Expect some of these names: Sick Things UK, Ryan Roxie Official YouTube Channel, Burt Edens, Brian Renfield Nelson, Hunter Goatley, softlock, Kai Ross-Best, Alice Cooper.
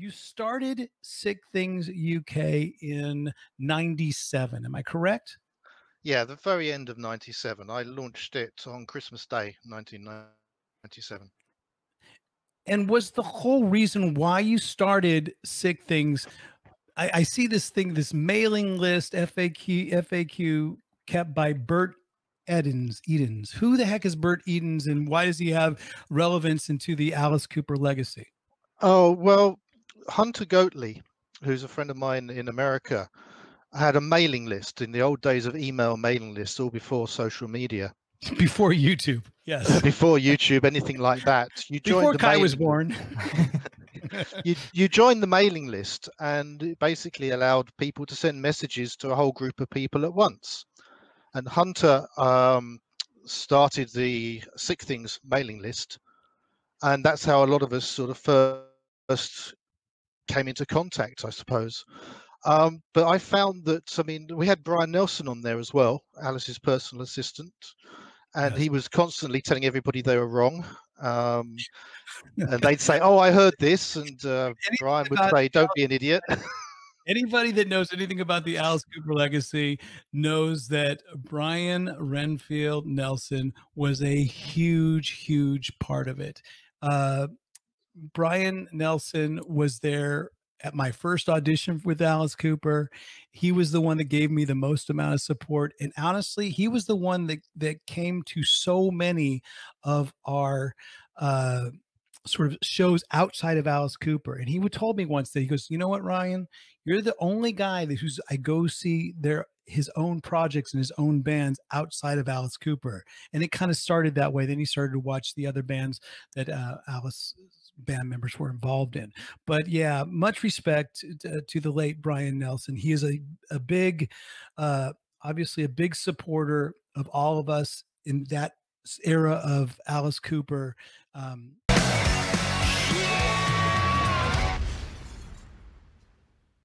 You started Sick Things UK in 97. Am I correct? Yeah, the very end of 97. I launched it on Christmas Day, 1997. And was the whole reason why you started Sick Things, I see this thing, this mailing list, FAQ kept by Burt Edens. Who the heck is Burt Edens, and why does he have relevance into the Alice Cooper legacy? Oh, well, Hunter Goatley, who's a friend of mine in America, had a mailing list in the old days of email mailing lists, all before social media. Before YouTube, yes. Before YouTube, anything like that. You joined before Kai was born. You joined the mailing list, and it basically allowed people to send messages to a whole group of people at once. And Hunter started the Sick Things mailing list, and that's how a lot of us sort of first came into contact, I suppose. But I found that, I mean, we had Brian Nelson on there as well, Alice's personal assistant. And he was constantly telling everybody they were wrong. And they'd say, oh, I heard this. And Brian would say, don't be an idiot. Anybody that knows anything about the Alice Cooper legacy knows that Brian Renfield Nelson was a huge, huge part of it. Brian Nelson was there at my first audition with Alice Cooper. He was the one that gave me the most amount of support. And honestly, he was the one that came to so many of our sort of shows outside of Alice Cooper. And he would told me once that he goes, you know what, Ryan, you're the only guy that I go see his own projects and his own bands outside of Alice Cooper. And it kind of started that way. Then he started to watch the other bands that Alice band members were involved in. But yeah, much respect to the late Brian Nelson. He is a big, obviously a big supporter of all of us in that era of Alice Cooper.